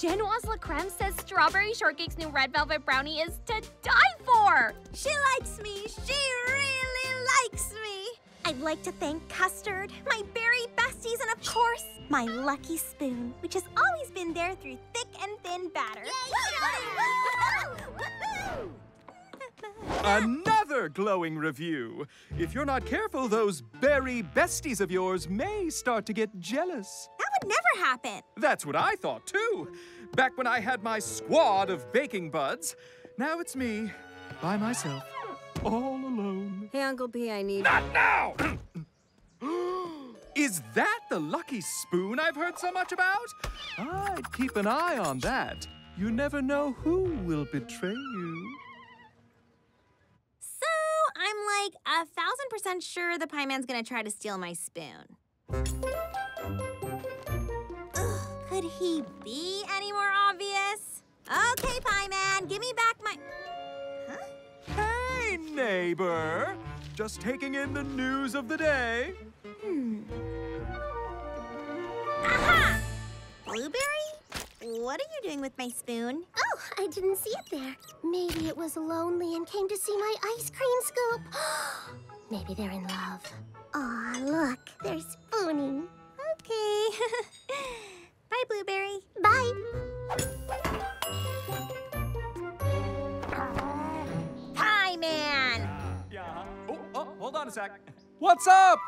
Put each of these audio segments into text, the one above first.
Genoise LeCreme says Strawberry Shortcake's new red velvet brownie is to die for! She likes me! She really likes me! I'd like to thank Custard, my berry besties, and of course, my lucky spoon, which has always been there through thick and thin batter. Another glowing review. If you're not careful, those berry besties of yours may start to get jealous. That would never happen. That's what I thought, too. Back when I had my squad of baking buds. Now it's me, by myself, all alone. Hey, Uncle P, I need... Not now! Is that the lucky spoon I've heard so much about? I'd keep an eye on that. You never know who will betray you. I'm like 1,000% sure the Pie Man's gonna try to steal my spoon. Ugh, could he be any more obvious? Okay, Pie Man, give me back my... Huh? Hey, neighbor! Just taking in the news of the day. Aha! Blueberry? What are you doing with my spoon? Oh, I didn't see it there. Maybe it was lonely and came to see my ice cream scoop. Maybe they're in love. Aw, look, they're spooning. Okay. Bye, Blueberry. Bye. Pie Man! Yeah. Oh, hold on a sec. What's up?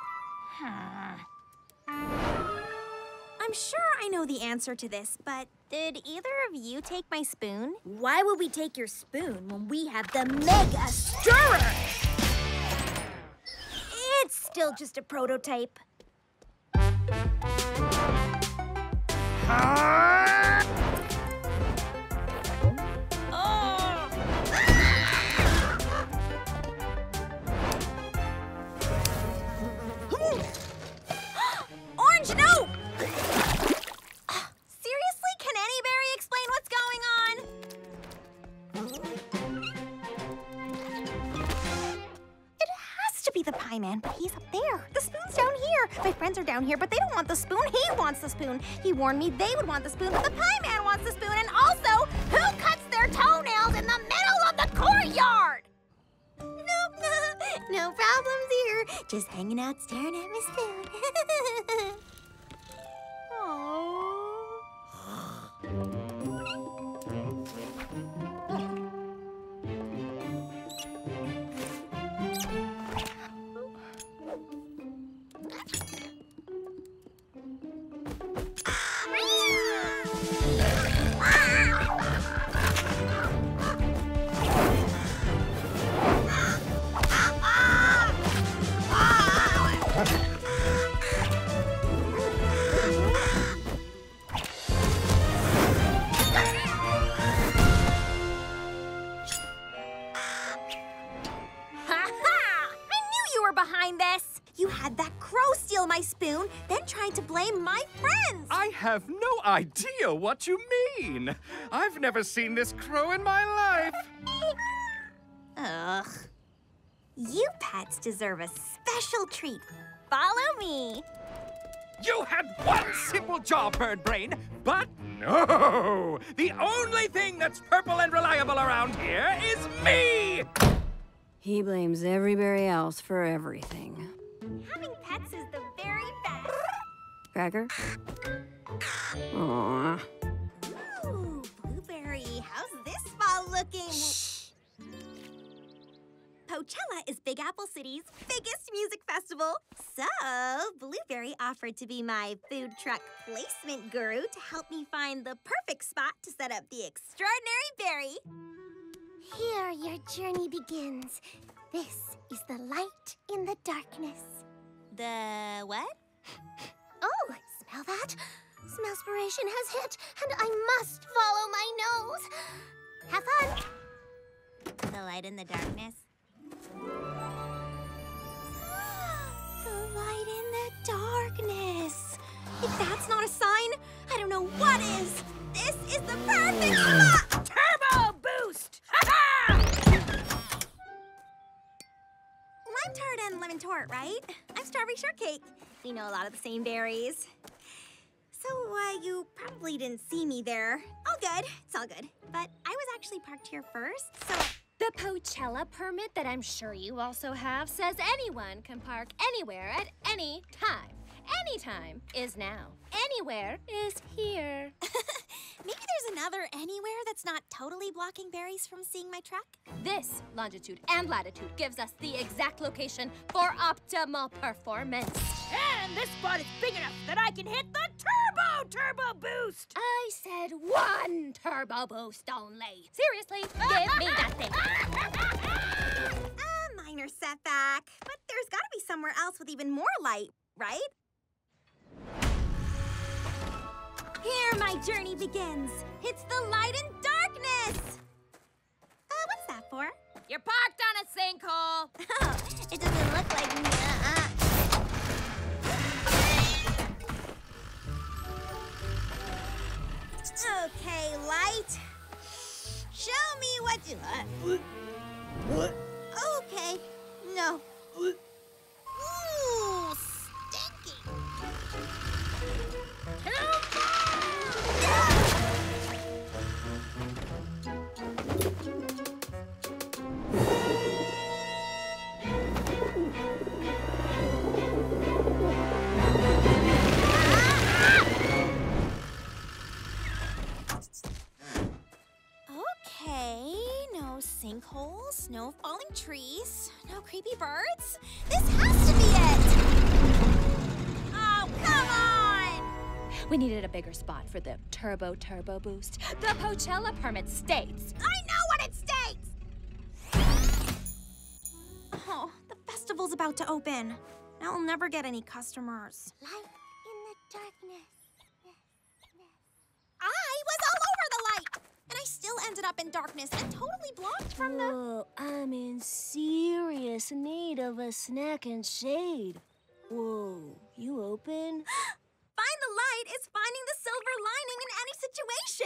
I'm sure I know the answer to this, but did either of you take my spoon? Why would we take your spoon when we have the Mega Stirrer? It's still just a prototype. Orange, no! The Pie Man, but he's up there. The spoon's down here. My friends are down here, but they don't want the spoon. He wants the spoon. He warned me they would want the spoon, but the Pie Man wants the spoon. And also, who cuts their toenails in the middle of the courtyard? Nope, no problems here. Just hanging out staring at my spoon. Aww. I have no idea what you mean. I've never seen this crow in my life. Ugh. You pets deserve a special treat. Follow me. You had one simple job, Bird Brain, but no. The only thing that's purple and reliable around here is me. He blames everybody else for everything. Having pets is the very best. Cracker? Aww. Ooh, Blueberry, how's this fall looking? Shh. Coachella is Big Apple City's biggest music festival. So, Blueberry offered to be my food truck placement guru to help me find the perfect spot to set up the Extraordinary Berry. Here your journey begins. This is the light in the darkness. The what? Oh, smell that? Smellspiration has hit, and I must follow my nose. Have fun. The light in the darkness. The light in the darkness. If that's not a sign, I don't know what is. This is the perfect spot. Turbo boost! Lime tart and lemon tort, right? I'm Strawberry Shortcake. We know a lot of the same berries. So Though you probably didn't see me there. All good. It's all good. But I was actually parked here first, so... The Coachella permit that I'm sure you also have says anyone can park anywhere at any time. Anytime is now. Anywhere is here. Maybe there's another anywhere that's not totally blocking berries from seeing my truck? This longitude and latitude gives us the exact location for optimal performance. And this spot is big enough that I can hit the turbo boost! I said one turbo boost only. Seriously, give me that thing. A minor setback, but there's gotta be somewhere else with even more light, right? Here my journey begins. It's the light in darkness. What's that for? You're parked on a sinkhole. Oh, it doesn't look like me. Okay, light. Show me what you. What? Okay. No. Ooh, stinky. Okay, no sinkholes, no falling trees, no creepy birds. This has to be it! Oh, come on! We needed a bigger spot for the turbo boost. The Coachella permit states. I know what it states! Oh, the festival's about to open. Now I'll never get any customers. Light in the darkness. I was all over the light! And I still ended up in darkness and totally blocked from the... Oh, I'm in serious need of a snack and shade. Whoa, you open? Find the light is finding the silver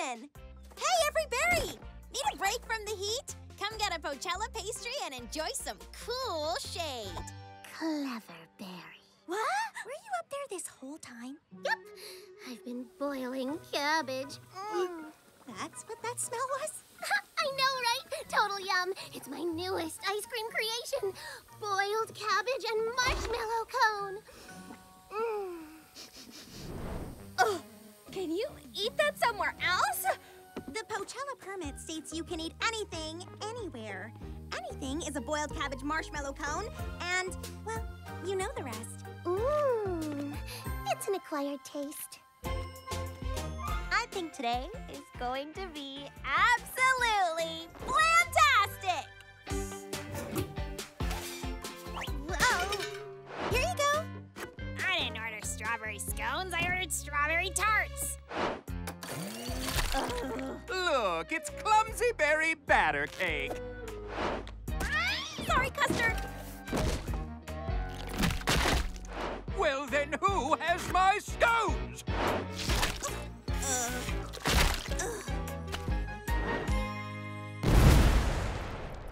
lining in any situation. Hey, every berry! Need a break from the heat? Come get a Coachella pastry and enjoy some cool shade. Clever berry. What? Were you up there this whole time? Yep. I've been boiling cabbage. Mm. That's what that smell was? I know, right? Total yum. It's my newest ice cream creation. Boiled cabbage and marshmallow cone. Mm. Oh, can you eat that somewhere else? The Coachella permit states you can eat anything, anywhere. Anything is a boiled cabbage marshmallow cone, and, well, you know the rest. Mmm, it's an acquired taste. I think today is going to be absolutely plantastic! Whoa! Here you go! I didn't order strawberry scones, I ordered strawberry tarts! Look, it's clumsy berry batter cake! Sorry, custard! Well then, who has my scones?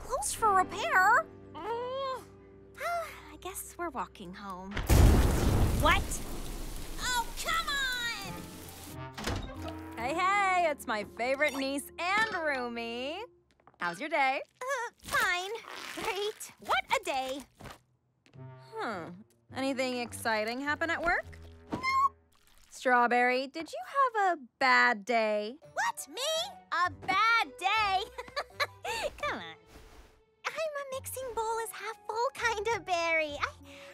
Close for repair? I guess we're walking home. What? Oh, come on! Hey, it's my favorite niece and roomie. How's your day? Fine. Great. What a day. Anything exciting happen at work? Strawberry, did you have a bad day? What, me? A bad day? Come on. I'm a mixing bowl is half full kind of berry. I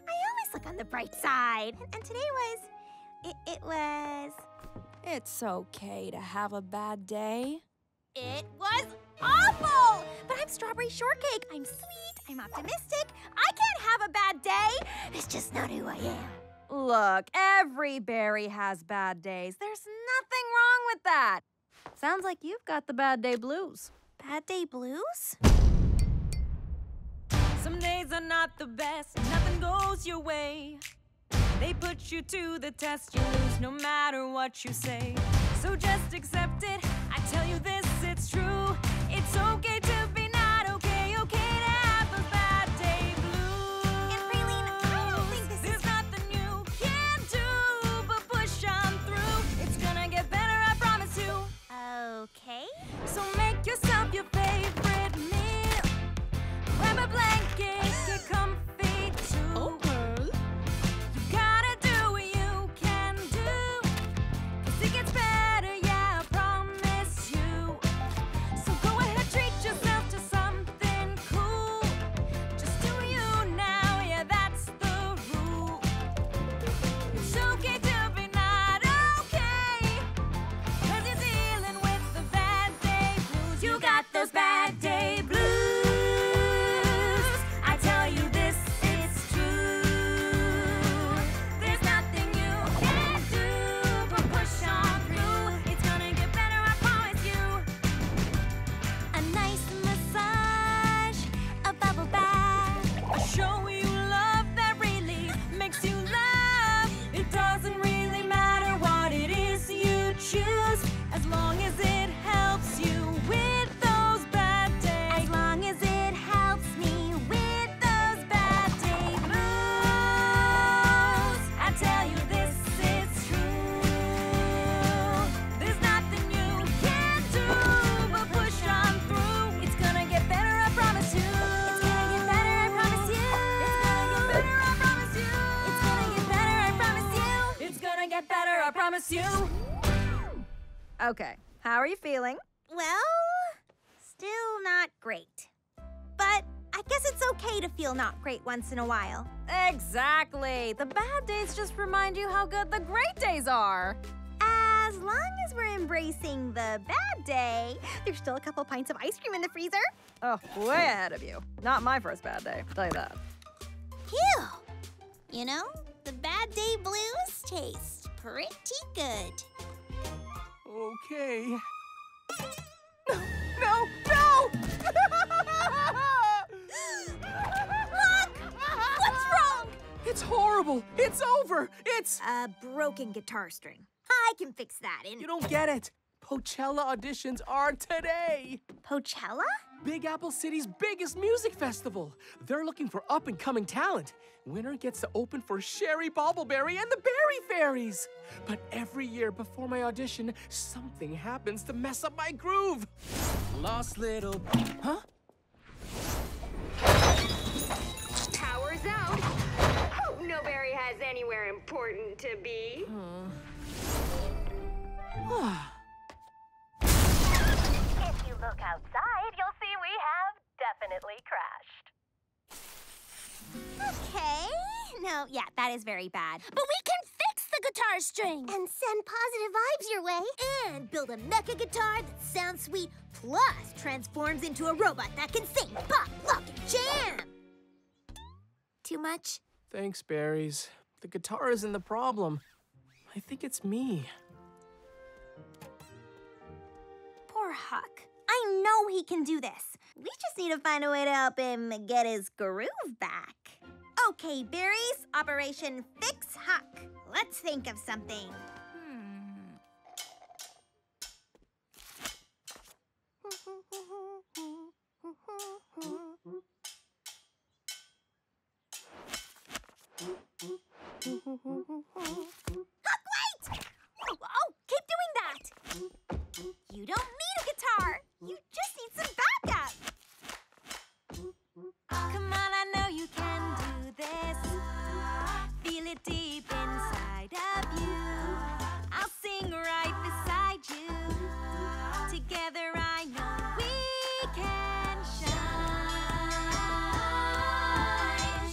always look on the bright side. And today was, it was... It's okay to have a bad day. It was awful! But I'm Strawberry Shortcake. I'm sweet, I'm optimistic. I can't have a bad day. It's just not who I am. Look, every berry has bad days. There's nothing wrong with that. Sounds like you've got the bad day blues. Bad day blues? Some days are not the best. Nothing goes your way. They put you to the test. You lose no matter what you say. So just accept it. I tell you this, it's true. It's okay to be not okay. Okay to have a bad day blues. And Raylene, I don't think this is... There's nothing you can do but push on through. It's you! Okay, how are you feeling? Well, still not great. But I guess it's okay to feel not great once in a while. Exactly! The bad days just remind you how good the great days are. As long as we're embracing the bad day, there's still a couple pints of ice cream in the freezer. Oh, way ahead of you. Not my first bad day, I'll tell you that. Phew! You know, the bad day blues taste pretty good. Okay. No, no! Look! What's wrong? It's horrible. It's over. It's a broken guitar string. I can fix that in... You don't get it. Coachella auditions are today. Coachella? Big Apple City's biggest music festival. They're looking for up-and-coming talent. Winner gets to open for Cherry Bobbleberry and the Berry Fairies. But every year before my audition, something happens to mess up my groove. Lost little... Huh? Power's out. Hope no berry has anywhere important to be. If you look outside, you'll see we have definitely crashed. Okay. No, yeah, that is very bad. But we can fix the guitar string! And send positive vibes your way. And build a mecha guitar that sounds sweet, plus transforms into a robot that can sing, pop, lock, and jam! Too much? Thanks, Berries. The guitar isn't the problem. I think it's me. Poor Huck. I know he can do this. We just need to find a way to help him get his groove back. Okay, Berries, Operation Fix Huck. Let's think of something. Huck, wait! Oh, keep doing that! You don't need a guitar. You just need some backup. Come on, I know you can do this. Feel it deep inside of you. I'll sing right beside you. Together I know we can shine.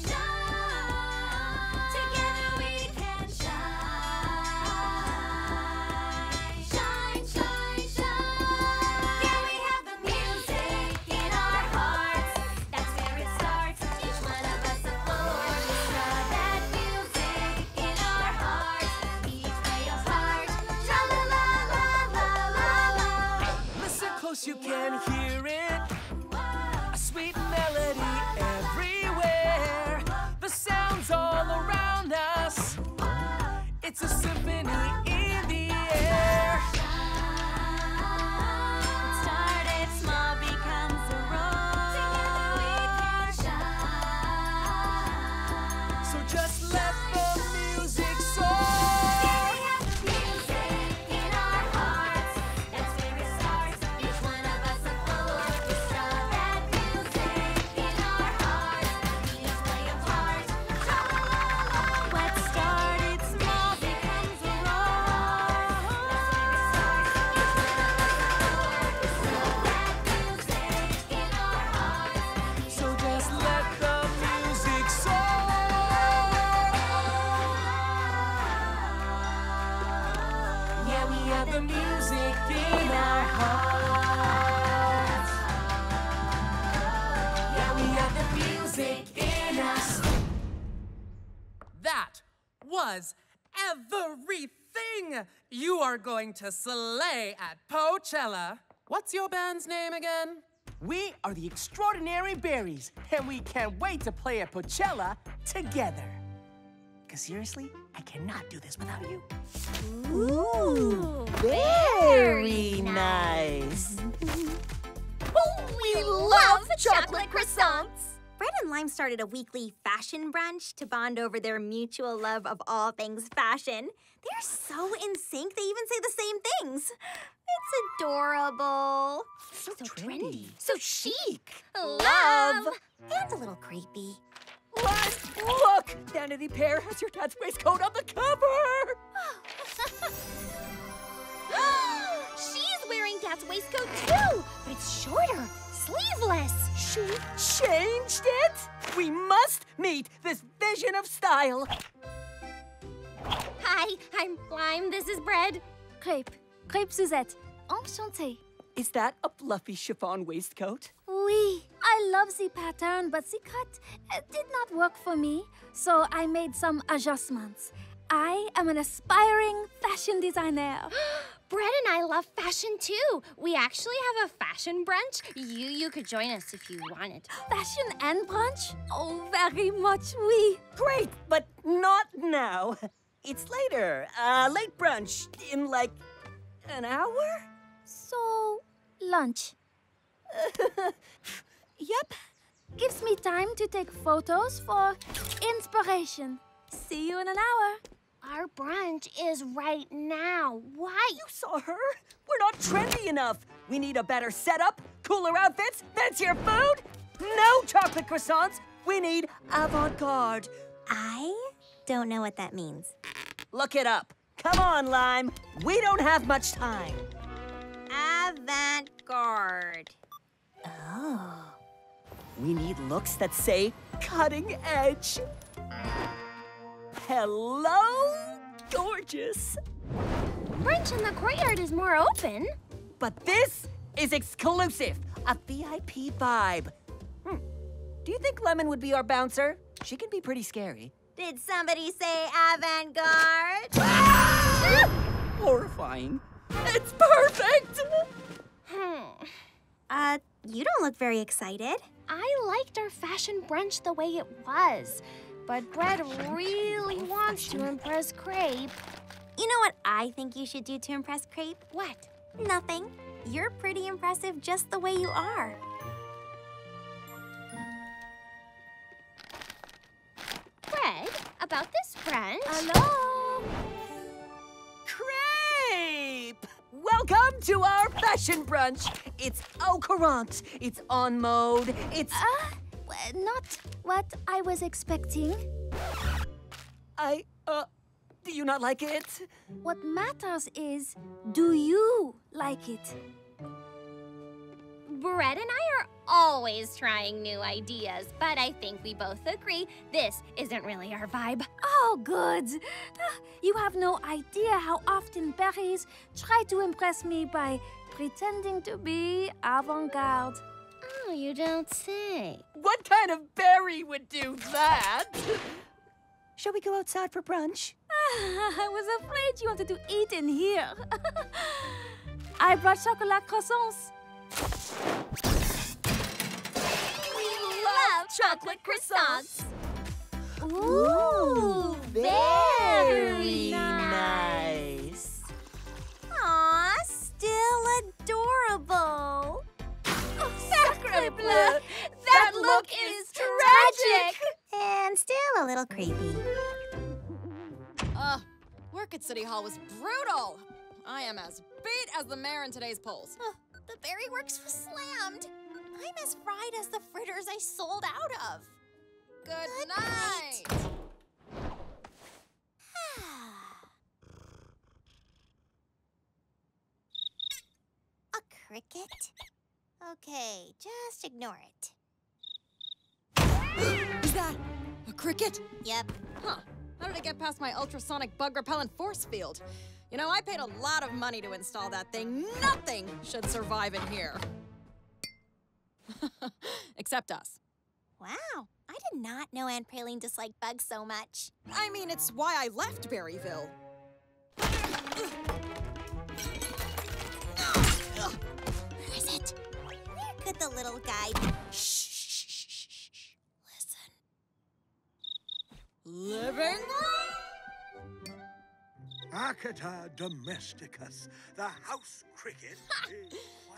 Shine. Together we can shine. Shine, shine. You can hear it, a sweet melody everywhere. The sounds all around us, it's a symphony in the air. Started small becomes a roar. So just let the music soar. Everything. You are going to slay at Coachella. What's your band's name again? We are the Extraordinary Berries, and we can't wait to play at Coachella together. Because seriously, I cannot do this without you. Ooh, very nice. We love chocolate croissants. Bread and Lime started a weekly fashion brunch to bond over their mutual love of all things fashion. They're so in sync, they even say the same things. It's adorable. So trendy. So chic. Love. And a little creepy. Plus, look! Vanity Fair has your dad's waistcoat on the cover! She's wearing dad's waistcoat too! But it's shorter, sleeveless! She changed it? We must meet this vision of style! Hi, I'm Lime, this is Bread. Crepe Suzette, enchantée. Is that a fluffy chiffon waistcoat? Oui, I love the pattern, but the cut did not work for me, so I made some adjustments. I am an aspiring fashion designer. Bread and I love fashion too. We actually have a fashion brunch. You could join us if you wanted. Fashion and brunch? Oh, very much, oui. Great, but not now. It's later, late brunch in like an hour? So, lunch. Yep. Gives me time to take photos for inspiration. See you in an hour. Our brunch is right now. Why? You saw her. We're not trendy enough. We need a better setup, cooler outfits, fancier food. No chocolate croissants. We need avant-garde. I don't know what that means. Look it up. Come on, Lime. We don't have much time. Avant-garde. Oh. We need looks that say cutting edge. Hello, gorgeous. Brunch in the courtyard is more open. But this is exclusive, a VIP vibe. Do you think Lemon would be our bouncer? She can be pretty scary. Did somebody say avant-garde? Horrifying. It's perfect! You don't look very excited. I liked our fashion brunch the way it was, but Bread really wants to impress Crepe. You know what I think you should do to impress Crepe? What? Nothing. You're pretty impressive just the way you are. Bread, about this brunch. Hello! Crepe! Welcome to our fashion brunch. It's au courant. It's on mode. It's... not what I was expecting. Do you not like it? What matters is, do you like it? Bread and I are always trying new ideas, but I think we both agree this isn't really our vibe. Oh, good. You have no idea how often berries try to impress me by pretending to be avant-garde. Oh, you don't say. What kind of berry would do that? Shall we go outside for brunch? I was afraid you wanted to eat in here. I brought chocolate croissants. We love chocolate croissants. Ooh, very nice. Aw, still adorable. Oh, Sacre bleu, that look is tragic. And still a little creepy. Work at City Hall was brutal. I am as beat as the mayor in today's polls. The berry works was slammed. I'm as fried as the fritters I sold out of. Good night. A cricket? Okay, just ignore it. Is that a cricket? Yep. Huh. How did it get past my ultrasonic bug-repellent force field? You know, I paid a lot of money to install that thing. Nothing should survive in here. Except us. Wow, I did not know Aunt Praline disliked bugs so much. I mean, it's why I left Berryville. Where is it? Where could the little guy be? Shh. Listen. Living room? Arcata domesticus, the house cricket.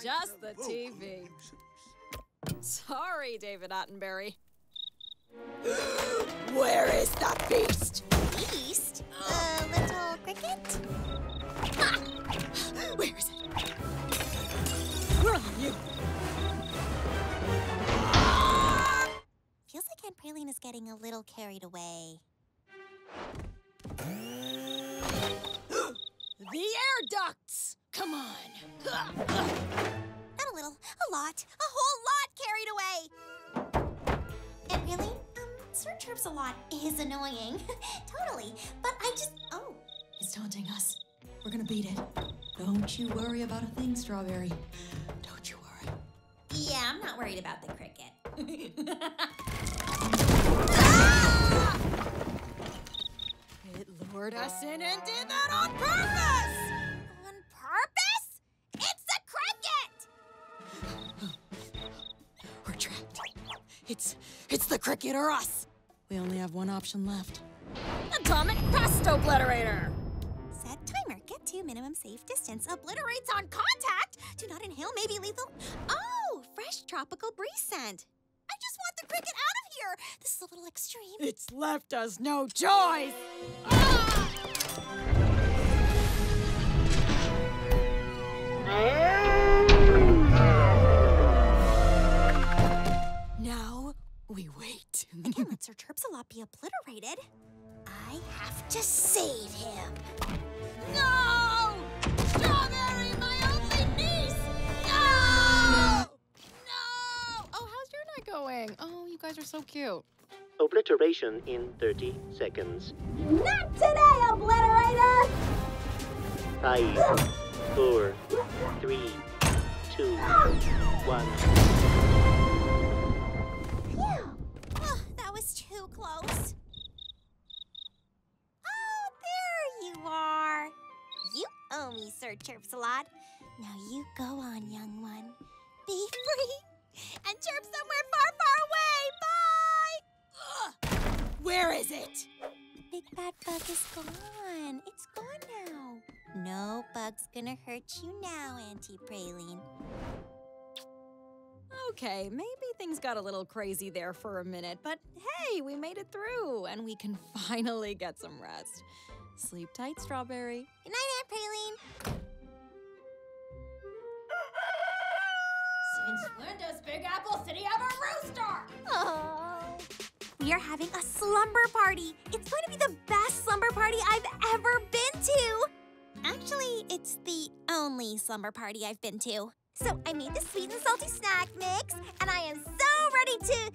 Just the TV. Sorry, David Attenberry. Where is the beast? Beast? A little cricket? Ha! Where is it? Where are you? Feels like Aunt Praline is getting getting a little carried away. The air ducts! Come on! Not a little, a lot, a whole lot carried away! And really, Sir Chirps a lot is annoying. Totally, but I just... Oh. It's taunting us. We're gonna beat it. Don't you worry about a thing, Strawberry. Don't you worry. Yeah, I'm not worried about the cricket. Ah! It lured us in and did that on purpose! On purpose? It's the cricket! We're trapped. It's the cricket or us. We only have one option left. Atomic Crust Obliterator! Set timer. Get to minimum safe distance. Obliterates on contact. Do not inhale. May be lethal. Oh, fresh tropical breeze scent. I just want the cricket out of here! This is a little extreme. It's left us no choice! Ah! Now we wait. I can't let Sir Chirpsalot be obliterated. I have to save him. No! Strawberry, my only niece! No! Going. Oh, you guys are so cute. Obliteration in 30 seconds. Not today, obliterator! 5, 4, 3, 2, 1. Phew! Oh, that was too close. Oh, there you are. You owe me, Sir Chirpsalot. Now you go on, young one. Be free. And chirp somewhere far, far away! Bye! Ugh. Where is it? The big bad bug is gone. It's gone now. No bug's gonna hurt you now, Auntie Praline. Okay, maybe things got a little crazy there for a minute, but hey, we made it through, and we can finally get some rest. Sleep tight, Strawberry. Good night, Aunt Praline. And does Big Apple City have a rooster? Oh. We are having a slumber party. It's going to be the best slumber party I've ever been to. Actually, it's the only slumber party I've been to. So I made this sweet and salty snack mix, and I am so ready to...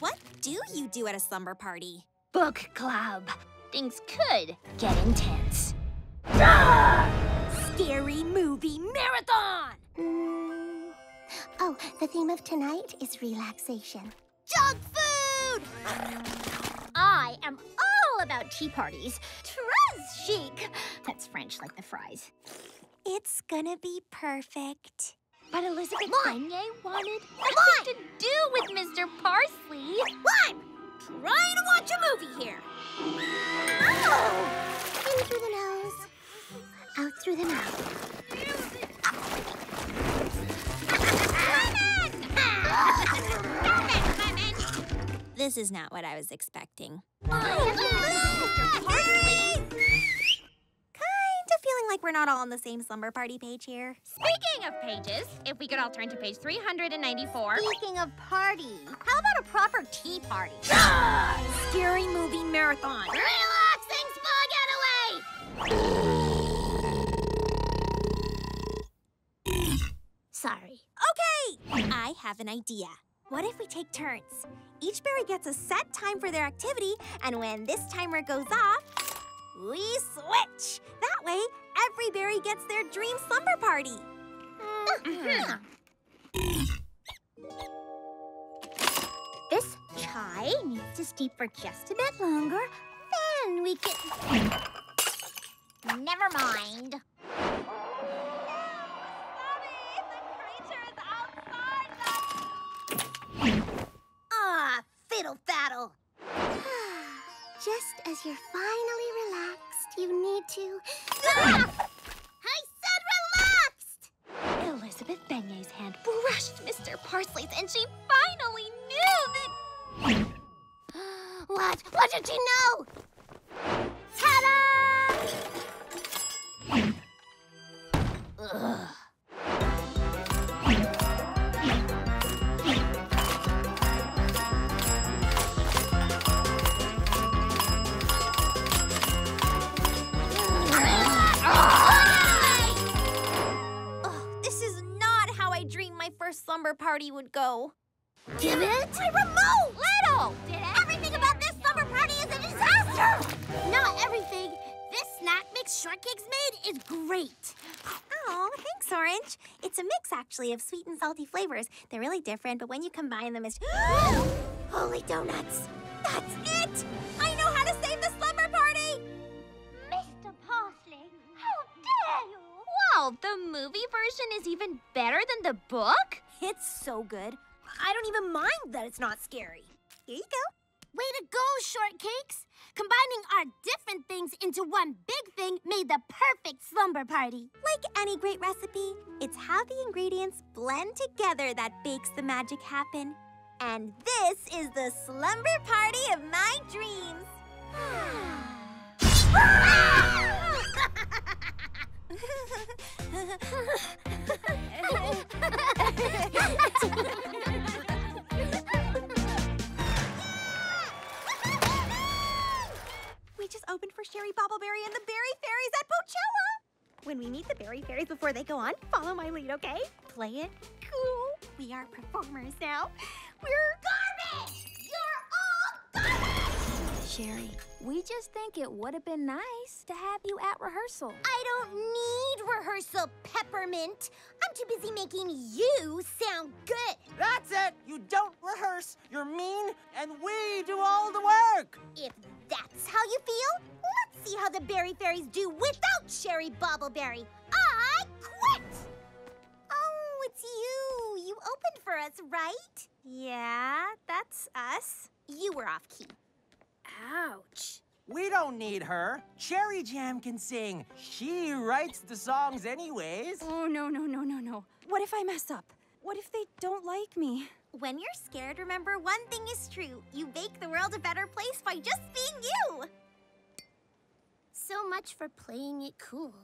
What do you do at a slumber party? Book club. Things could get intense. Scary movie marathon! Oh, the theme of tonight is relaxation. Junk food! I am all about tea parties. Très chic. That's French, like the fries. It's gonna be perfect. But Elizabeth Lanye wanted nothing to do with Mr. Parsley. I'm trying to watch a movie here. Oh! In through the nose. Out through the mouth. Music! Stop it, Pie Man! This is not what I was expecting. Kind of feeling like we're not all on the same slumber party page here. Speaking of pages, if we could all turn to page 394. Speaking of party, how about a proper tea party? Scary movie marathon. Relaxing spa getaway! Sorry. Okay! I have an idea. What if we take turns? Each berry gets a set time for their activity, and when this timer goes off, we switch! That way, every berry gets their dream slumber party. This chai needs to steep for just a bit longer, then we can... Never mind. Fiddle faddle. Just as you're finally relaxed, you need to... Ah! I said relaxed! Elizabeth Benye's hand brushed Mr. Parsley's and she finally knew that... What? What did she know? Ta-da! Ugh. my first slumber party would go. Give it! My remote, Little! Everything about this slumber party is a disaster! Not everything. This snack mix Shortcake's made is great. Oh, thanks, Orange. It's a mix, actually, of sweet and salty flavors. They're really different, but when you combine them, it's... Holy donuts! That's it! I know how to save the slumber party! Mr. Parsley, how dare you! Wow, the movie version is even better than the book? It's so good. I don't even mind that it's not scary. Here you go. Way to go, Shortcakes! Combining our different things into one big thing made the perfect slumber party. Like any great recipe, it's how the ingredients blend together that makes the magic happen. And this is the slumber party of my dreams. We just opened for Cherry Bobbleberry and the Berry Fairies at Coachella. When we meet the Berry Fairies before they go on, follow my lead, okay? Play it cool. We are performers now. We're garbage! You're all garbage! Cherry, we just think it would have been nice to have you at rehearsal. I don't need rehearsal, Peppermint. I'm too busy making you sound good. That's it! You don't rehearse, you're mean, and we do all the work! If that's how you feel, let's see how the Berry Fairies do without Cherry Bobbleberry. I quit! Oh, it's you. You opened for us, right? Yeah, that's us. You were off key. Ouch. We don't need her. Cherry Jam can sing. She writes the songs anyways. Oh, no. What if I mess up? What if they don't like me? When you're scared, remember one thing is true. You make the world a better place by just being you. So much for playing it cool.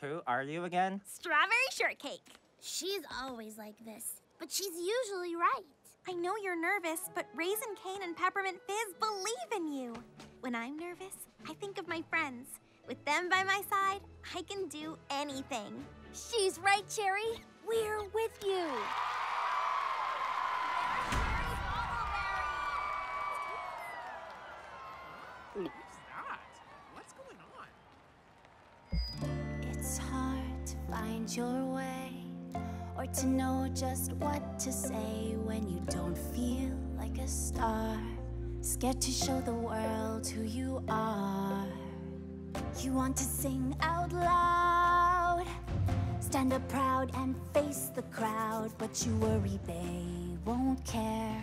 Who are you again? Strawberry Shortcake. She's always like this, but she's usually right. I know you're nervous, but Raisin Cane and Peppermint Fizz believe in you. When I'm nervous, I think of my friends. With them by my side, I can do anything. She's right, Cherry. We're with you. Who's that? What's going on? It's hard to find your way, or to know just what to say when you don't feel like a star. Scared to show the world who you are. You want to sing out loud, stand up proud and face the crowd, but you worry they won't care.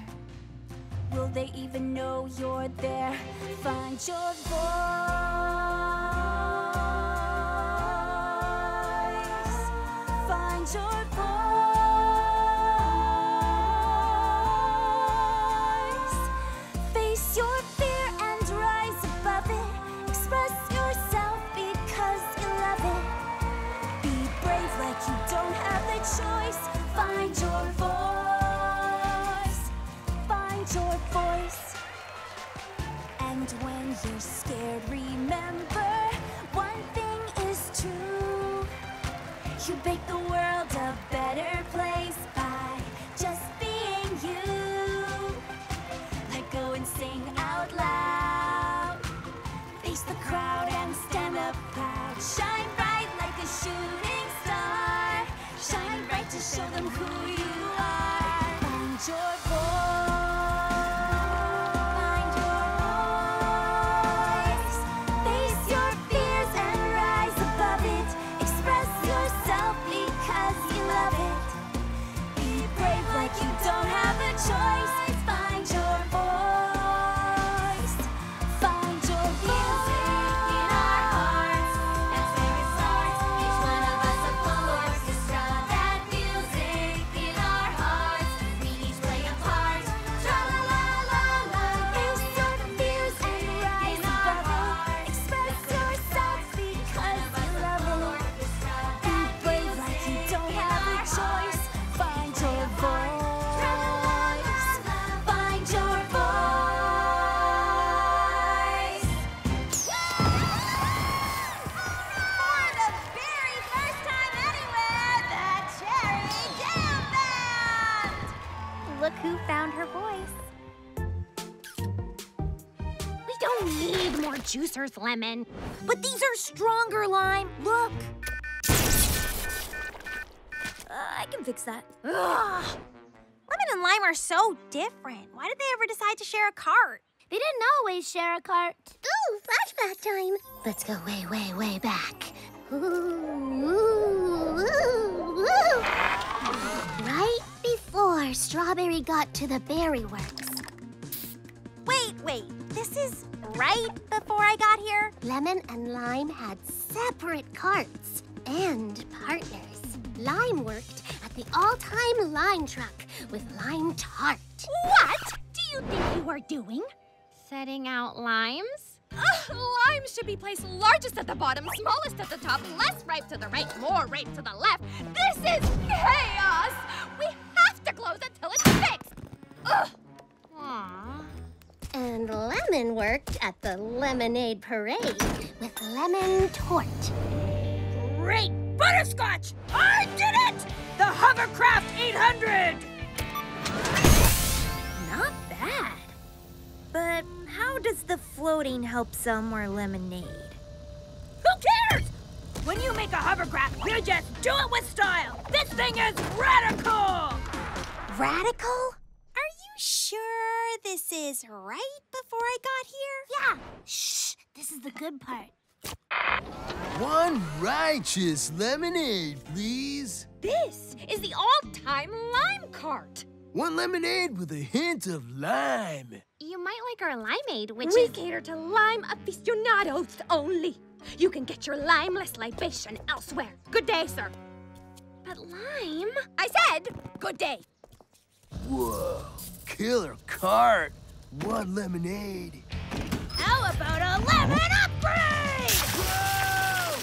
Will they even know you're there? Find your voice. Find your voice. You're scared, remember, one thing is true. You make the world a better place by just being you. Let go and sing out loud, face the crowd and stand up proud. Shine bright like a shooting star, shine bright to show them who you are. Find your voice. Music who found her voice. We don't need more juicers, Lemon. But these are stronger, Lime. Look. I can fix that. Ugh. Lemon and Lime are so different. Why did they ever decide to share a cart? They didn't always share a cart. Ooh, flashback time. Let's go way, way, way back. Ooh, ooh, ooh, ooh. Right before Strawberry got to the Berry Works. Wait. This is right before I got here? Lemon and Lime had separate carts and partners. Lime worked at the all-time Lime truck with Lime Tart. What do you think you are doing? Setting out limes? Limes should be placed largest at the bottom, smallest at the top, less ripe to the right, more ripe to the left. This is chaos! We have to close until it's fixed! Ugh! Aww. And Lemon worked at the Lemonade Parade with Lemon Tort. Great butterscotch! I did it! The Hovercraft 800! Not bad. But how does the floating help sell more lemonade? Who cares? When you make a hovercraft, you just do it with style. This thing is radical! Radical? Are you sure this is right before I got here? Yeah. Shh. This is the good part. One righteous lemonade, please. This is the all-time Lime cart. One lemonade with a hint of lime. You might like our limeade, which we cater to lime aficionados only. You can get your limeless libation elsewhere. Good day, sir. But lime? I said good day. Whoa, killer cart. One lemonade. How about a lemon upgrade? Whoa!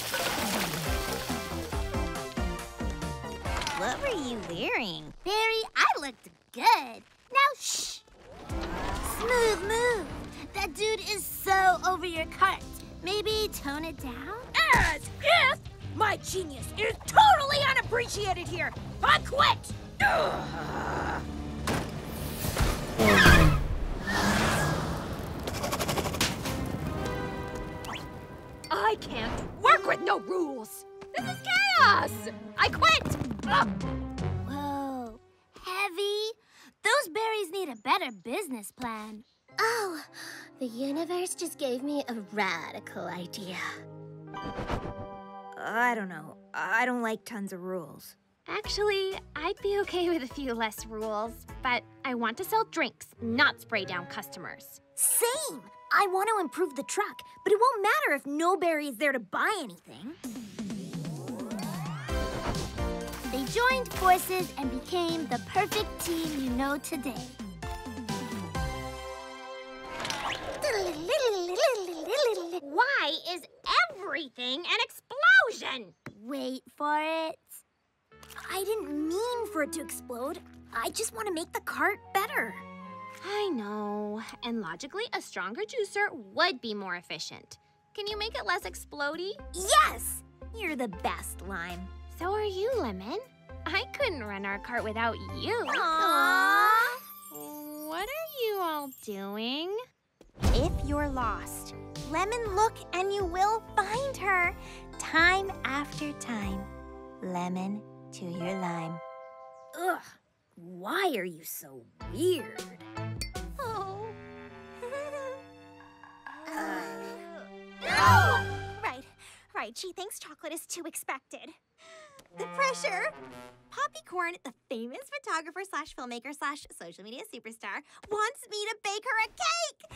What were you wearing? Berry, I looked good. Now, shh. Smooth move. That dude is so over your cart. Maybe tone it down? As if my genius is totally unappreciated here. I quit. I can't work with no rules. This is chaos. I quit. Whoa, heavy. Those berries need a better business plan. Oh, the universe just gave me a radical idea. I don't know. I don't like tons of rules. Actually, I'd be okay with a few less rules, but I want to sell drinks, not spray down customers. Same! I want to improve the truck, but it won't matter if no berry is there to buy anything. They joined forces and became the perfect team you know today. Why is everything an explosion? Wait for it. I didn't mean for it to explode. I just want to make the cart better. I know. And logically, a stronger juicer would be more efficient. Can you make it less explodey? Yes! You're the best, Lime. So are you, Lemon. I couldn't run our cart without you. Aww. What are you all doing? If you're lost, Lemon, look and you will find her. Time after time. Lemon to your Lime. Ugh, why are you so weird? Oh. No! Right, she thinks chocolate is too expected. The pressure! Poppy Corn, the famous photographer/filmmaker/social media superstar, wants me to bake her a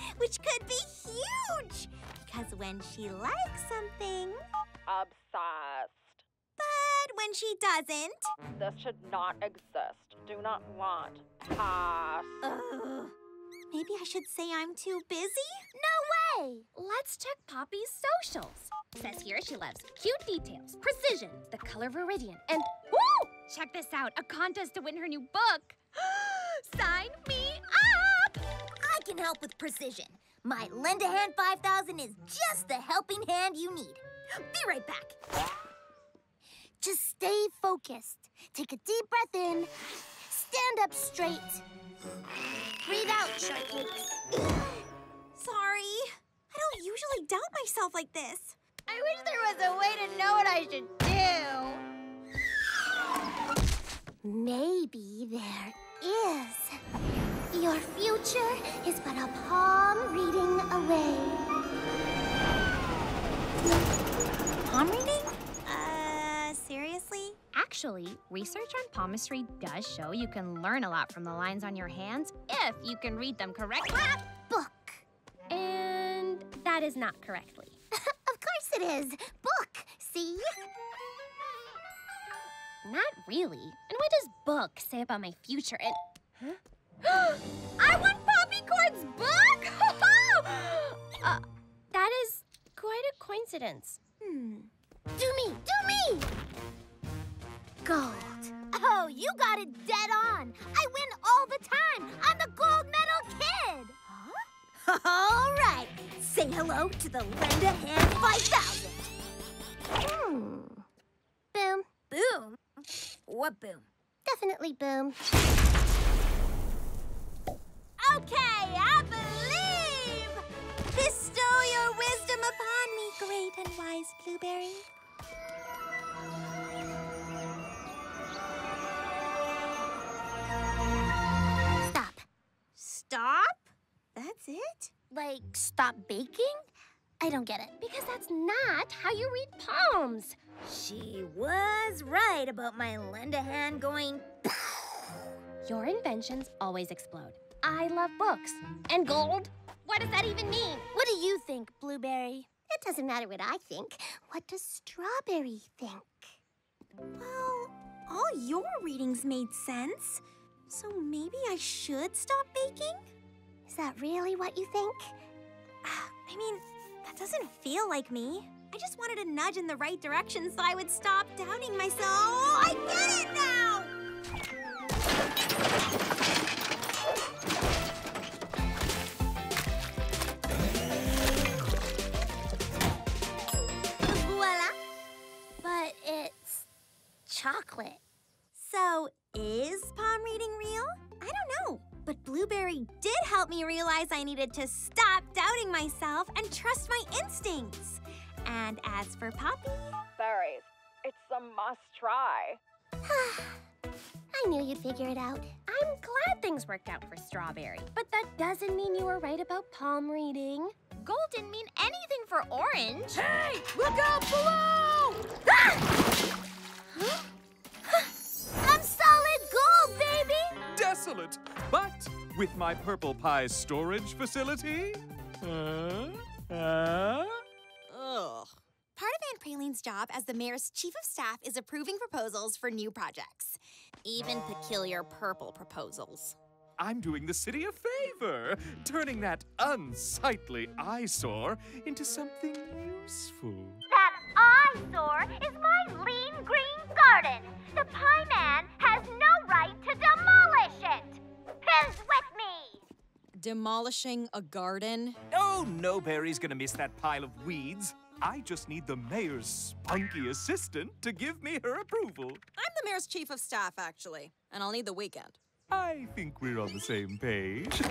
cake, which could be huge! Because when she likes something... Obsessed. But when she doesn't... This should not exist. Do not want. Pass. Maybe I should say I'm too busy? No way! Let's check Poppy's socials. Says here she loves cute details, precision, the color viridian, and woo! Check this out, a contest to win her new book. Sign me up! I can help with precision. My Lend-A-Hand 5000 is just the helping hand you need. Be right back. Just stay focused. Take a deep breath in, stand up straight, Breathe out, Shortcakes. Sorry. I don't usually doubt myself like this. I wish there was a way to know what I should do. Maybe there is. Your future is but a palm reading away. Palm reading? Seriously? Actually, research on palmistry does show you can learn a lot from the lines on your hands if you can read them correctly. Book. And that is not correctly. Of course it is. Book, see? Not really. And what does book say about my future? And huh? I want Poppycorn's book! That is quite a coincidence. Do me! Gold. Oh, you got it dead on. I win all the time. I'm the gold medal kid. Huh? All right. Say hello to the Lend-A-Hand 5000. Boom. Boom? What boom? Definitely boom. Okay, I believe. Bestow your wisdom upon me, great and wise Blueberry. Stop? That's it? Like, stop baking? I don't get it. Because that's not how you read palms. She was right about my Lend-A-Hand going... Your inventions always explode. I love books. And gold? What does that even mean? What do you think, Blueberry? It doesn't matter what I think. What does Strawberry think? Well, all your readings made sense. So maybe I should stop baking? Is that really what you think? I mean, that doesn't feel like me. I just wanted a nudge in the right direction so I would stop doubting myself. I get it now! Voila! But it's chocolate. So, is palm reading real? I don't know. But Blueberry did help me realize I needed to stop doubting myself and trust my instincts. And as for Poppy... Berries, it's a must try. I knew you'd figure it out. I'm glad things worked out for Strawberry. But that doesn't mean you were right about palm reading. Gold didn't mean anything for orange. Hey, look out below! Ah! Huh? Desolate, but with my purple pie storage facility. Ugh. Part of Aunt Praline's job as the mayor's chief of staff is approving proposals for new projects, even peculiar purple proposals. I'm doing the city a favor, turning that unsightly eyesore into something useful. That eyesore is my Lean Green Garden. The Pie Man has no right to demolish it. Pins with me. Demolishing a garden? Oh, no Berry's gonna miss that pile of weeds. I just need the mayor's spunky assistant to give me her approval. I'm the mayor's chief of staff, actually, and I'll need the weekend. I think we're on the same page.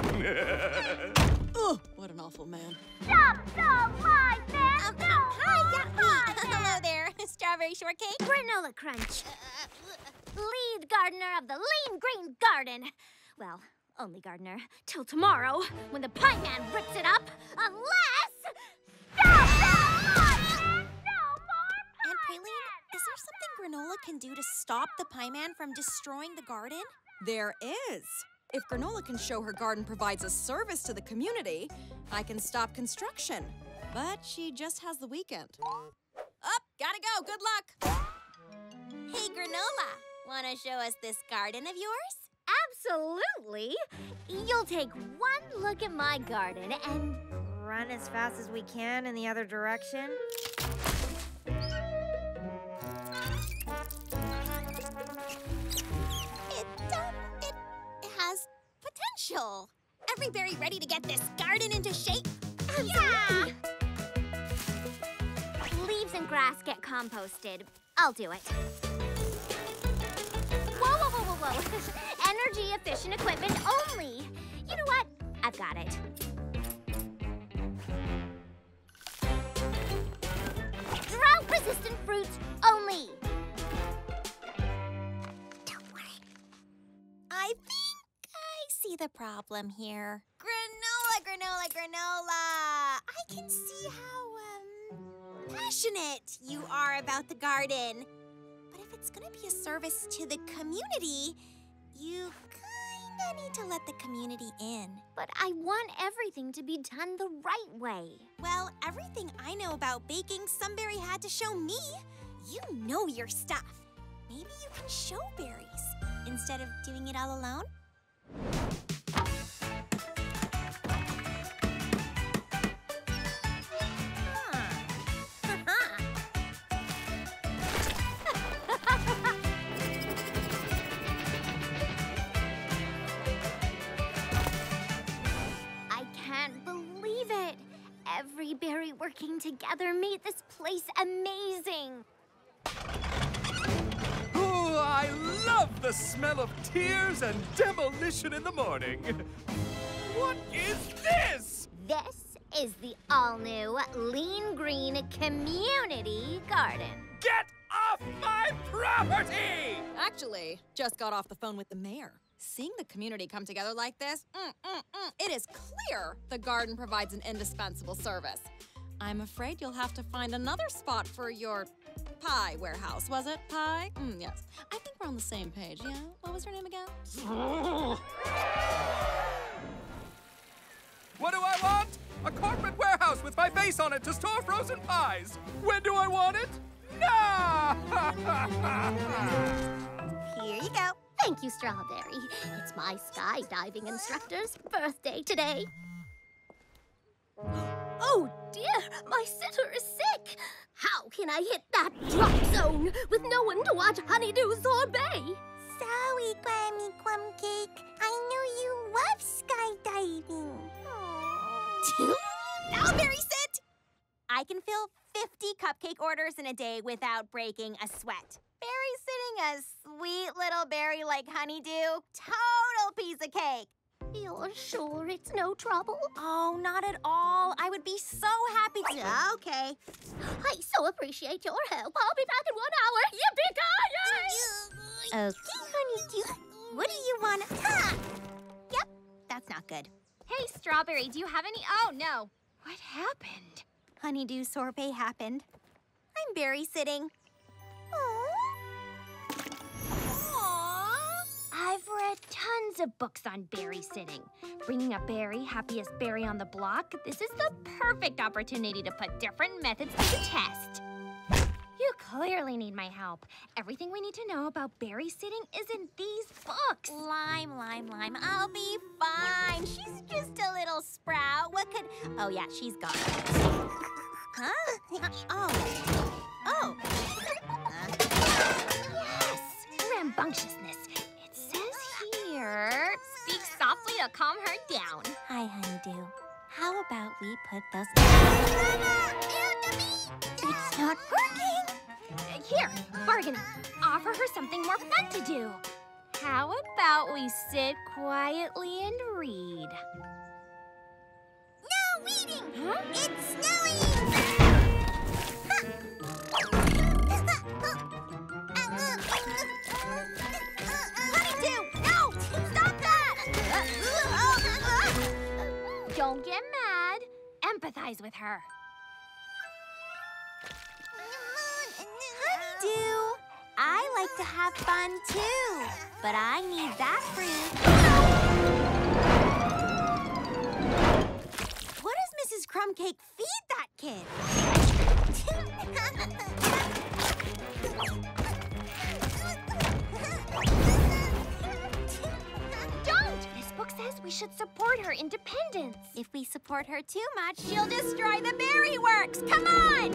Oh, what an awful man. Stop the lie, man! Hi, hello there, Strawberry Shortcake. Granola Crunch. Lead gardener of the Lean Green Garden. Well, only gardener till tomorrow when the Pie Man rips it up. Unless... Stop the lie, man! No more Pie Aunt Praline, Man! Is there something Granola can do to stop the Pie Man from destroying the garden? There is. If Granola can show her garden provides a service to the community, I can stop construction. But she just has the weekend. Up, gotta go, good luck. Hey, Granola, wanna show us this garden of yours? Absolutely. You'll take one look at my garden and... Run as fast as we can in the other direction. Potential. Every berry ready to get this garden into shape? Absolutely. Yeah! Leaves and grass get composted. I'll do it. Whoa, whoa, whoa, whoa, whoa. Energy efficient. kitchen equipment only. You know what? I've got it. Drought-resistant fruits only. Don't worry. I think I see the problem here. Granola, granola, granola. I can see how passionate you are about the garden. But if it's going to be a service to the community, you kinda need to let the community in. But I want everything to be done the right way. Well, everything I know about baking, Sunberry had to show me. You know your stuff. Maybe you can show berries instead of doing it all alone. Every berry working together made this place amazing. Ooh, I love the smell of tears and demolition in the morning. What is this? This is the all-new Lean Green Community Garden. Get off my property! Actually, just got off the phone with the mayor. Seeing the community come together like this, it is clear the garden provides an indispensable service. I'm afraid you'll have to find another spot for your pie warehouse, was it, Pie? Yes. I think we're on the same page, yeah? What was her name again? What do I want? A corporate warehouse with my face on it to store frozen pies. When do I want it? No! Here you go. Thank you, Strawberry. It's my skydiving instructor's birthday today. Oh, dear! My sitter is sick! How can I hit that drop zone with no one to watch Honeydew Sorbet? Sorry, Grammy Crumcake. I know you love skydiving. Strawberry, sit! I can fill 50 cupcake orders in a day without breaking a sweat. Berry sitting a sweet little berry like Honeydew, total piece of cake. You're sure it's no trouble? Oh, not at all. I would be so happy to. Okay. I so appreciate your help. I'll be back in 1 hour. Yippee-ki-yay! Okay, Honeydew. What do you want? Ha! Yep, that's not good. Hey, Strawberry, do you have any? Oh, no. What happened? Honeydew Sorbet happened. I'm berry sitting. I've read tons of books on berry sitting. Bringing a berry, happiest berry on the block, this is the perfect opportunity to put different methods to the test. You clearly need my help. Everything we need to know about berry sitting is in these books. Lime, I'll be fine. She's just a little sprout. What could... Oh, yeah, she's gone. Huh? Oh. Yes! Rambunctiousness. Speak softly to calm her down. Hi, Honeydew. How about we put those... It's not working! Here, bargain. Offer her something more fun to do. How about we sit quietly and read? No reading! Huh? It's snowing! Don't get mad. Empathize with her. Honeydew, I like to have fun too, but I need that fruit. What does Mrs. Crumcake feed that kid? Says we should support her independence. If we support her too much, she'll destroy the berry works. Come on!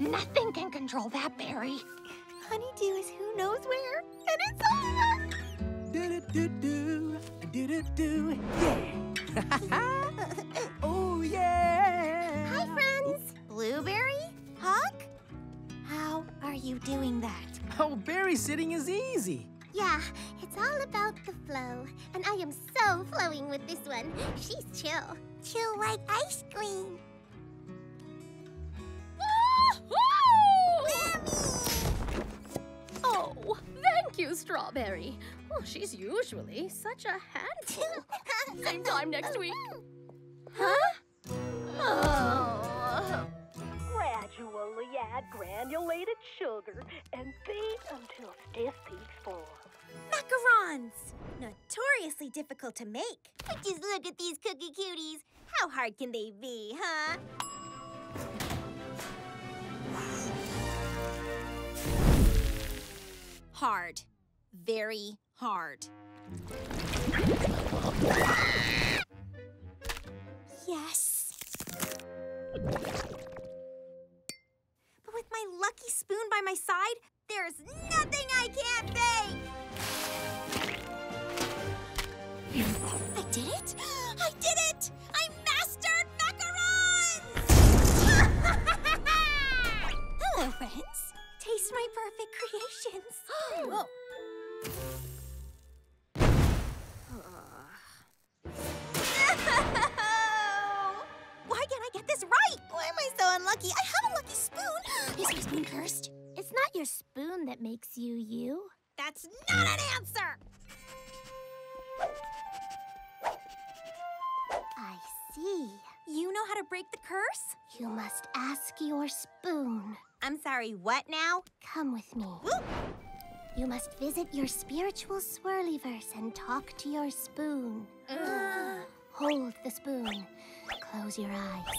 Nothing can control that berry. Honeydew is who knows where, and it's over! Do-do-do-do, do-do-do, yeah! Oh, yeah! Hi, friends! Blueberry? Hug? How are you doing that? Oh, berry sitting is easy. Yeah, it's all about the flow. And I am so flowing with this one. She's chill. Chill like ice cream. Woo-hoo! Oh, thank you, Strawberry. Well, she's usually such a handful. Same time next week. Huh? Oh. Gradually add granulated sugar and beat until stiff peaks form. Macarons! Notoriously difficult to make. But just look at these cookie cuties. How hard can they be, huh? Hard. Very hard. Yes. But with my lucky spoon by my side, there's nothing I can't bake! I did it! I did it! I mastered macarons! Hello, friends. Taste my perfect creations. Oh. Why can't I get this right? Why am I so unlucky? I have a lucky spoon. Is my spoon cursed? It's not your spoon that makes you you. That's not an answer! I see. You know how to break the curse? You must ask your spoon. I'm sorry, what now? Come with me. Ooh. You must visit your spiritual swirlyverse and talk to your spoon. Hold the spoon. Close your eyes.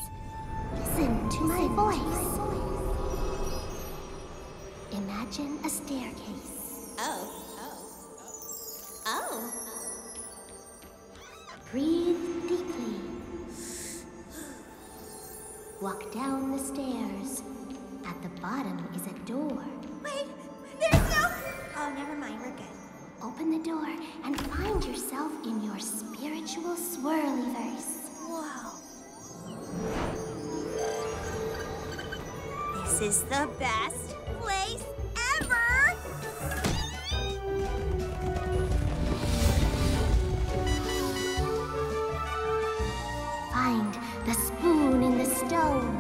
Listen to my voice. Imagine a staircase. Oh. Breathe deeply. Walk down the stairs. At the bottom is a door. Wait, there's no... Oh, never mind, we're good. Open the door and find yourself in your spiritual swirlyverse. Whoa. This is the best place ever! Find the spoon in the stone.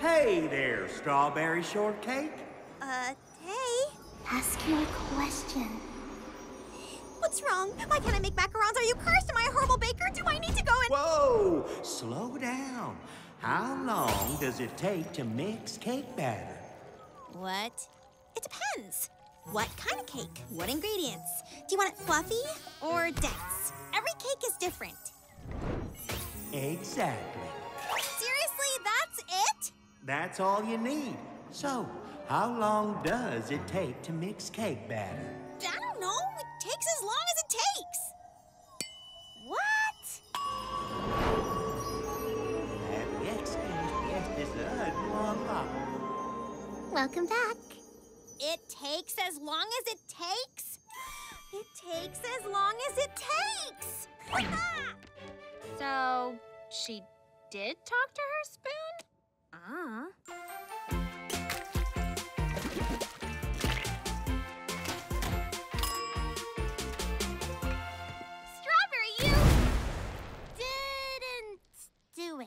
Hey there, Strawberry Shortcake. Hey. Ask your question. What's wrong? Why can't I make macarons? Are you cursed? Am I a horrible baker? Do I need to go and... Whoa! Slow down. How long does it take to mix cake batter? What? It depends. What kind of cake? What ingredients? Do you want it fluffy or dense? Every cake is different. Exactly. Seriously, that's it? That's all you need. So, how long does it take to mix cake batter? I don't know. It takes as long as it takes. What? That next guest is a long lot. Welcome back. It takes as long as it takes? It takes as long as it takes! So, she did talk to her spoon? Strawberry, you didn't do it.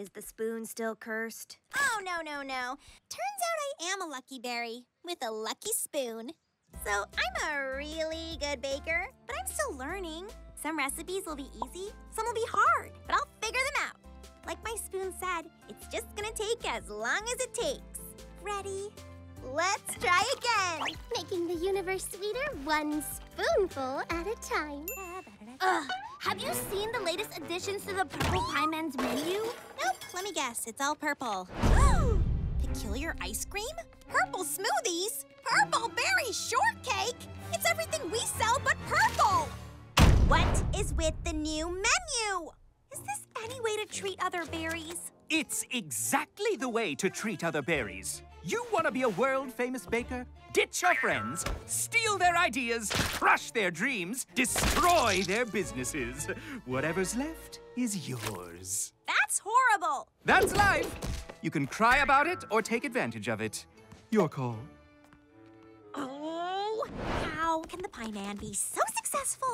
Is the spoon still cursed? Oh, no. Turns out I am a lucky berry with a lucky spoon. So I'm a really good baker, but I'm still learning. Some recipes will be easy, some will be hard, but I'll figure them out. Like my spoon said, it's just gonna take as long as it takes. Ready? Let's try again! Making the universe sweeter one spoonful at a time. Ugh, have you seen the latest additions to the Purple Pie Man's menu? Nope, let me guess, it's all purple. Peculiar ice cream? Purple smoothies? Purple berry shortcake? It's everything we sell but purple! What is with the new menu? Is this any way to treat other berries? It's exactly the way to treat other berries. You want to be a world-famous baker? Ditch your friends, steal their ideas, crush their dreams, destroy their businesses. Whatever's left is yours. That's horrible. That's life. You can cry about it or take advantage of it. Your call. Oh, how can the Pie Man be so successful,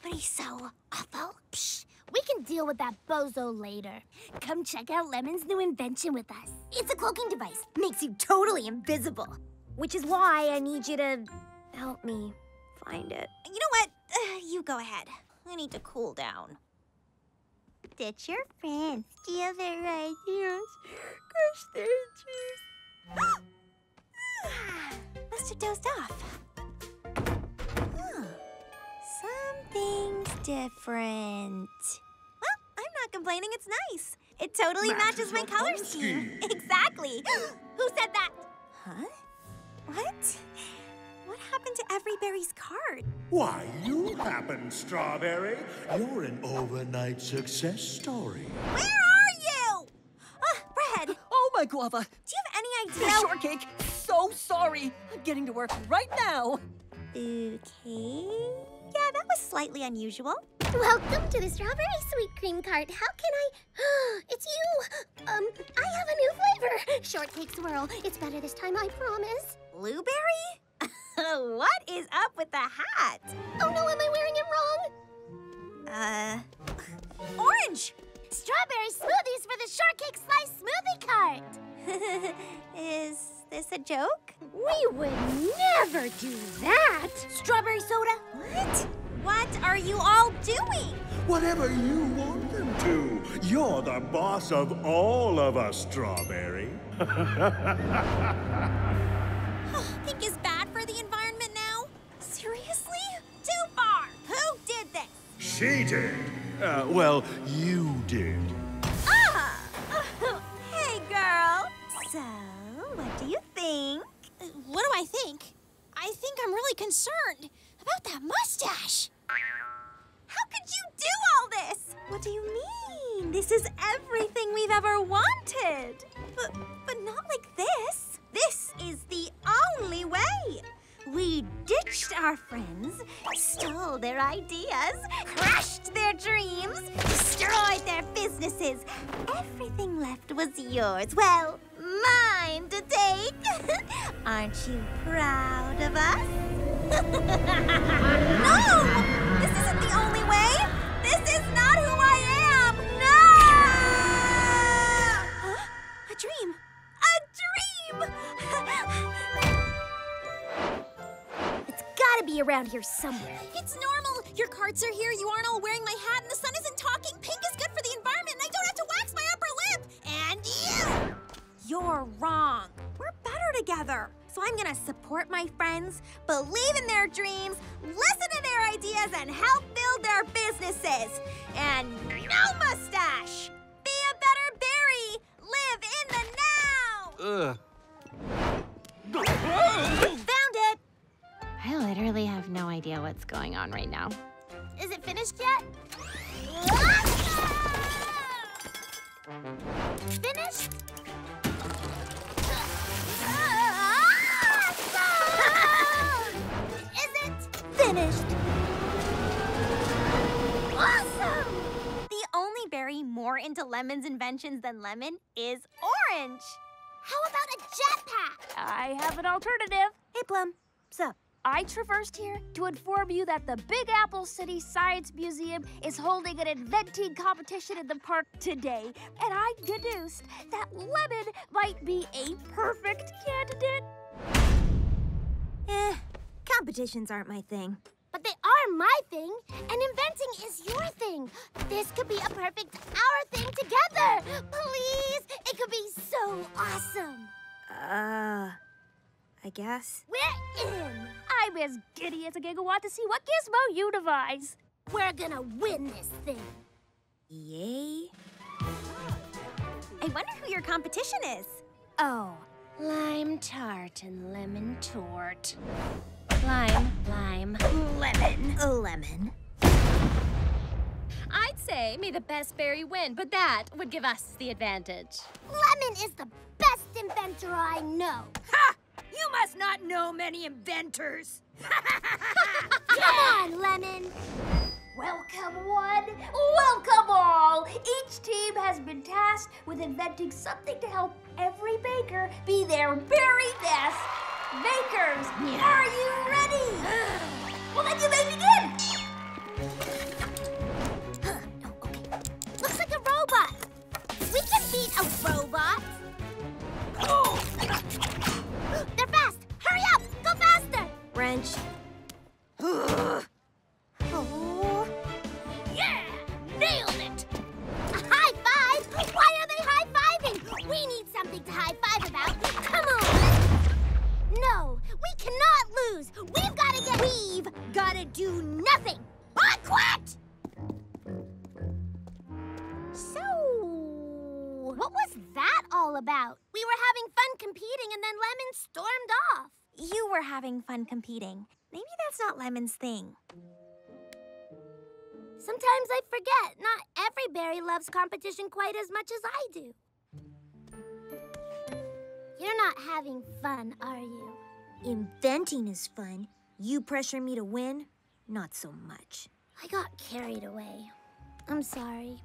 but he's so awful? Psh, we can deal with that bozo later. Come check out Lemon's new invention with us. It's a cloaking device. Makes you totally invisible. Which is why I need you to help me find it. You know what? You go ahead. I need to cool down. Ditch your friends, steal their ideas, crush their dreams. Must have dozed off. Huh. Something's different. Well, I'm not complaining. It's nice. It totally matches my color scheme. Exactly. Who said that? Huh? What? What happened to every berry's card? Why, you happened, Strawberry. You're an overnight success story. Where are you? Bread. Oh, my guava. Do you have any idea? Shortcake, so sorry. I'm getting to work right now. Okay. Yeah, that was slightly unusual. Welcome to the Strawberry Sweet Cream Cart. How can I... It's you. I have a new flavor. Shortcake swirl. It's better this time, I promise. Blueberry? What is up with the hat? Oh no, am I wearing it wrong? Orange! Strawberry smoothies for the Shortcake Slice Smoothie Cart! Is this a joke? We would never do that! Strawberry soda? What? What are you all doing? Whatever you want them to. You're the boss of all of us, Strawberry. Think is bad for the environment now? Seriously? Too far! Who did this? She did. Well, you did. Ah! Hey, girl. So, what do you think? What do I think? I think I'm really concerned about that mustache. How could you do all this? What do you mean? This is everything we've ever wanted. But not like this. This is the only way. We ditched our friends, stole their ideas, crushed their dreams, destroyed their businesses. Everything left was yours. Well, mine to take. Aren't you proud of us? No! This isn't the only way. This is not who I am. No! Huh? A dream. A dream! It's gotta be around here somewhere. It's normal. Your carts are here, you aren't all wearing my hat, and the sun isn't talking. Pink is good for the environment, and I don't have to wax my upper lip. And you! You're wrong. We're better together. So I'm gonna support my friends, believe in their dreams, listen to their ideas, and help build their businesses. And no mustache! Be a better berry! Live in the now! Found it! I literally have no idea what's going on right now. Is it finished yet? Finished? Is it finished? Awesome! The only berry more into Lemon's inventions than Lemon is orange. How about a jetpack? I have an alternative. Hey, Plum. What's up? I traversed here to inform you that the Big Apple City Science Museum is holding an inventing competition in the park today, and I deduced that Lemon might be a perfect candidate. Competitions aren't my thing. But they are my thing, and inventing is your thing. This could be a perfect our thing together. Please, it could be so awesome. I guess. We're in. I'm as giddy as a gigawatt to see what gizmo you devise. We're gonna win this thing. Yay. I wonder who your competition is. Oh, lime tart and lemon tort. Lime, lemon. Lemon. say, may the best berry win, but that would give us the advantage. Lemon is the best inventor I know. Ha! You must not know many inventors. Come on, Lemon. Welcome one, welcome all. Each team has been tasked with inventing something to help every baker be their very best. Bakers, are you ready? Well, then you may begin. Oh, okay. Looks like a robot. We can beat a robot. Oh. They're fast. Hurry up. Go faster. Wrench. Oh. Yeah! Nailed it! A high five? Why are they high-fiving? We need something to high-five about. Come on! No, we cannot lose! We've got to get... We've got to do nothing! I quit! So, what was that all about? We were having fun competing and then Lemon stormed off. You were having fun competing. Maybe that's not Lemon's thing. Sometimes I forget. Not every berry loves competition quite as much as I do. You're not having fun, are you? Inventing is fun. You pressure me to win, not so much. I got carried away. I'm sorry.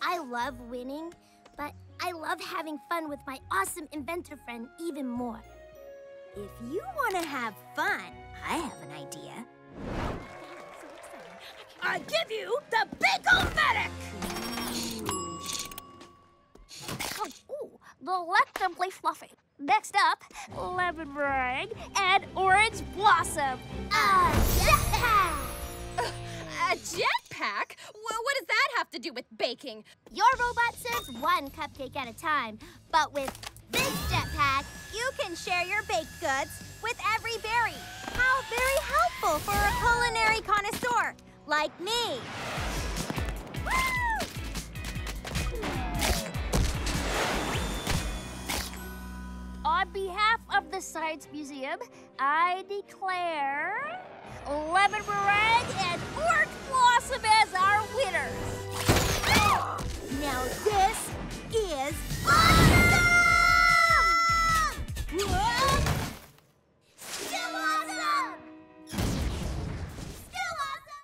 I love winning, but I love having fun with my awesome inventor friend even more. If you want to have fun, I have an idea. I give you the Bake-O-Matic! Oh, well, let them play fluffy. Next up, lemon meringue and orange blossom. A jetpack! A jetpack? Well, what does that have to do with baking? Your robot serves one cupcake at a time, but with this jetpack, you can share your baked goods with every berry. How very helpful for a culinary connoisseur. Like me. Woo! On behalf of the Science Museum, I declare lemon meringue and orange